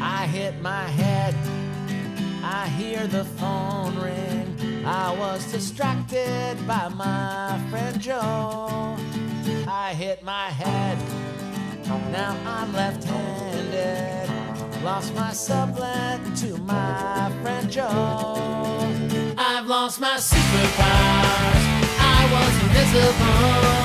I hit my head, I hear the phone ring. I was distracted by my friend Joe. I hit my head, now I'm left-handed. Lost my sublet to my friend Joe. I've lost my superpowers, I was invisible.